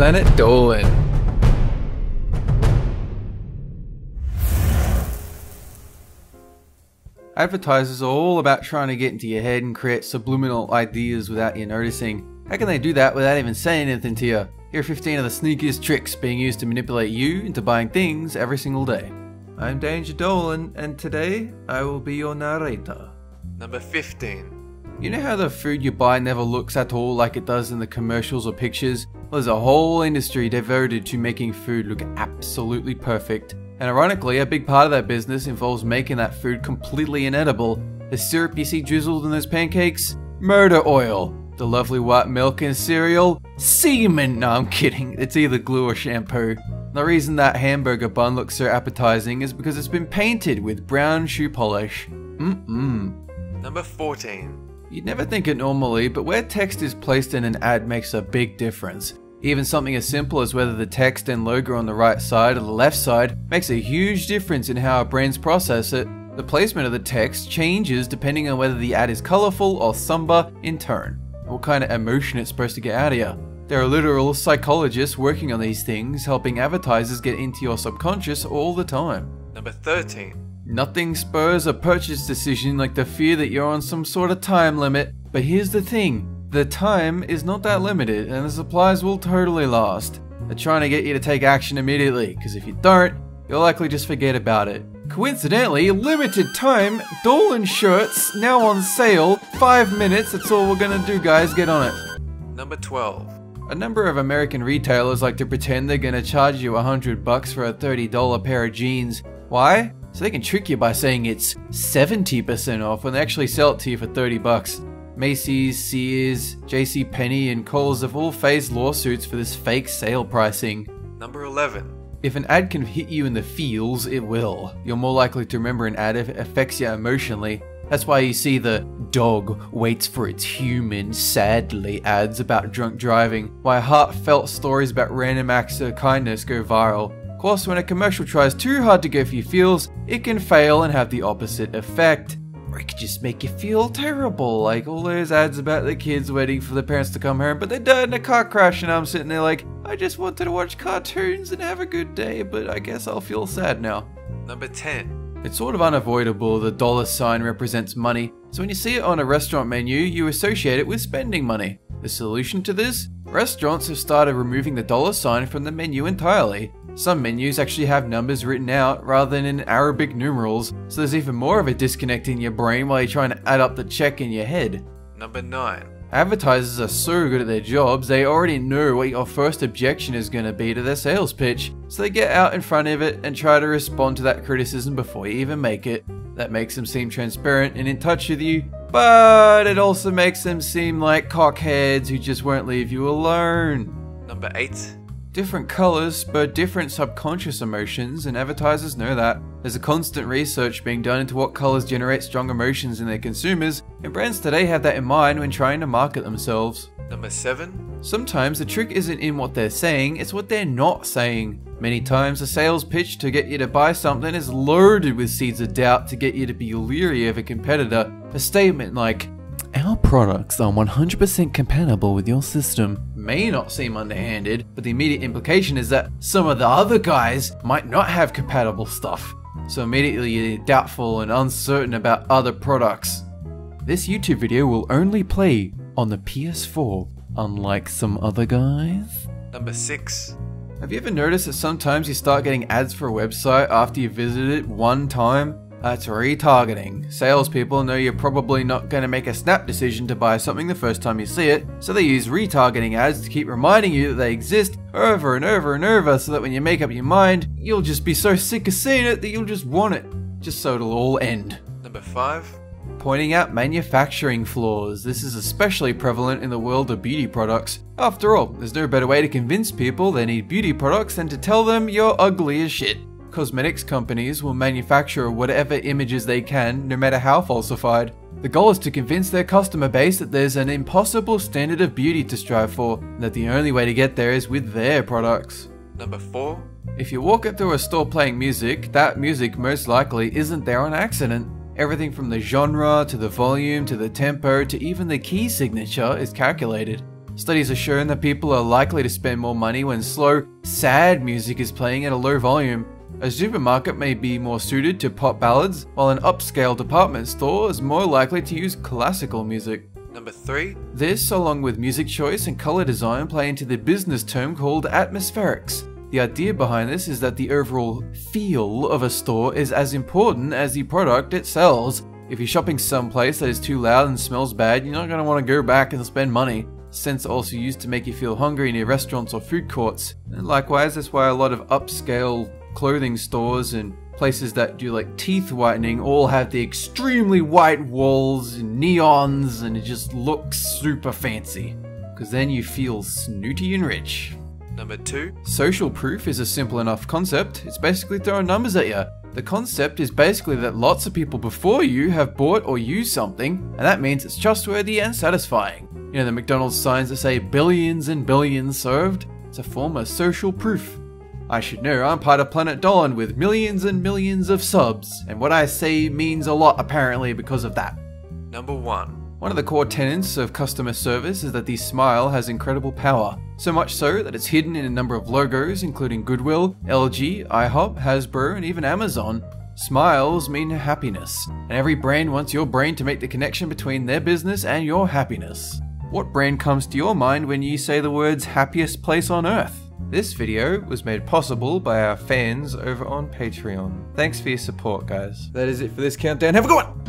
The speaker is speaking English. Planet Dolan. Advertisers are all about trying to get into your head and create subliminal ideas without you noticing. How can they do that without even saying anything to you? Here are 15 of the sneakiest tricks being used to manipulate you into buying things every single day. I'm Danger Dolan, and today I will be your narrator. Number 15. You know how the food you buy never looks at all like it does in the commercials or pictures? Well, there's a whole industry devoted to making food look absolutely perfect. And ironically, a big part of that business involves making that food completely inedible. The syrup you see drizzled in those pancakes? Murder oil. The lovely white milk in cereal? Semen! No, I'm kidding. It's either glue or shampoo. The reason that hamburger bun looks so appetizing is because it's been painted with brown shoe polish. Number 14. You'd never think it normally, but where text is placed in an ad makes a big difference. Even something as simple as whether the text and logo on the right side or the left side makes a huge difference in how our brains process it. The placement of the text changes depending on whether the ad is colorful or somber in tone, and what kind of emotion it's supposed to get out of you. There are literal psychologists working on these things, helping advertisers get into your subconscious all the time. Number 13. Nothing spurs a purchase decision like the fear that you're on some sort of time limit, but here's the thing. The time is not that limited, and the supplies will totally last. They're trying to get you to take action immediately, because if you don't, you'll likely just forget about it. Coincidentally, limited time, Dolan shirts, now on sale, 5 minutes, that's all we're gonna do guys, get on it. Number 12. A number of American retailers like to pretend they're gonna charge you $100 for a $30 pair of jeans. Why? So they can trick you by saying it's 70% off when they actually sell it to you for $30. Macy's, Sears, JCPenney, and Kohl's have all faced lawsuits for this fake sale pricing. Number 11. If an ad can hit you in the feels, it will. You're more likely to remember an ad if it affects you emotionally. That's why you see the dog waits for its human sadly ads about drunk driving, why heartfelt stories about random acts of kindness go viral. Of course, when a commercial tries too hard to go for your feels, it can fail and have the opposite effect. Or it could just make you feel terrible, like all those ads about the kids waiting for their parents to come home, but they died in a car crash, and I'm sitting there like, I just wanted to watch cartoons and have a good day, but I guess I'll feel sad now. Number 10. It's sort of unavoidable the dollar sign represents money, so when you see it on a restaurant menu, you associate it with spending money. The solution to this? Restaurants have started removing the dollar sign from the menu entirely. Some menus actually have numbers written out rather than in Arabic numerals, so there's even more of a disconnect in your brain while you're trying to add up the check in your head. Number 9. Advertisers are so good at their jobs, they already know what your first objection is going to be to their sales pitch, so they get out in front of it and try to respond to that criticism before you even make it. That makes them seem transparent and in touch with you, but it also makes them seem like cockheads who just won't leave you alone. Number 8. Different colors spur different subconscious emotions, and advertisers know that. There's a constant research being done into what colors generate strong emotions in their consumers, and brands today have that in mind when trying to market themselves. Number 7. Sometimes the trick isn't in what they're saying, it's what they're not saying. Many times a sales pitch to get you to buy something is loaded with seeds of doubt to get you to be leery of a competitor. A statement like, "Our products are 100% compatible with your system," may not seem underhanded, but the immediate implication is that some of the other guys might not have compatible stuff. So immediately you're doubtful and uncertain about other products. This YouTube video will only play on the PS4, unlike some other guys. Number 6. Have you ever noticed that sometimes you start getting ads for a website after you visit it one time? That's retargeting. Salespeople know you're probably not going to make a snap decision to buy something the first time you see it, so they use retargeting ads to keep reminding you that they exist over and over and over, so that when you make up your mind, you'll just be so sick of seeing it that you'll just want it, just so it'll all end. Number 5. Pointing out manufacturing flaws. This is especially prevalent in the world of beauty products. After all, there's no better way to convince people they need beauty products than to tell them you're ugly as shit. Cosmetics companies will manufacture whatever images they can, no matter how falsified. The goal is to convince their customer base that there's an impossible standard of beauty to strive for, and that the only way to get there is with their products. Number 4. If you walk into a store playing music, that music most likely isn't there on accident. Everything from the genre, to the volume, to the tempo, to even the key signature is calculated. Studies have shown that people are likely to spend more money when slow, sad music is playing at a low volume. A supermarket may be more suited to pop ballads, while an upscale department store is more likely to use classical music. Number 3. This, along with music choice and color design, play into the business term called atmospherics. The idea behind this is that the overall feel of a store is as important as the product it sells. If you're shopping someplace that is too loud and smells bad, you're not going to want to go back and spend money. Scents are also used to make you feel hungry near restaurants or food courts. And likewise, that's why a lot of upscale clothing stores and places that do like teeth whitening all have the extremely white walls and neons, and it just looks super fancy. Because then you feel snooty and rich. Number 2. Social proof is a simple enough concept. It's basically throwing numbers at you. The concept is basically that lots of people before you have bought or used something, and that means it's trustworthy and satisfying. You know, the McDonald's signs that say billions and billions served? It's a form of social proof. I should know, I'm part of Planet Dolan with millions and millions of subs, and what I say means a lot apparently because of that. Number 1. One of the core tenets of customer service is that the smile has incredible power, so much so that it's hidden in a number of logos including Goodwill, LG, IHOP, Hasbro, and even Amazon. Smiles mean happiness, and every brand wants your brain to make the connection between their business and your happiness. What brand comes to your mind when you say the words happiest place on earth? This video was made possible by our fans over on Patreon. Thanks for your support, guys. That is it for this countdown. Have a good one!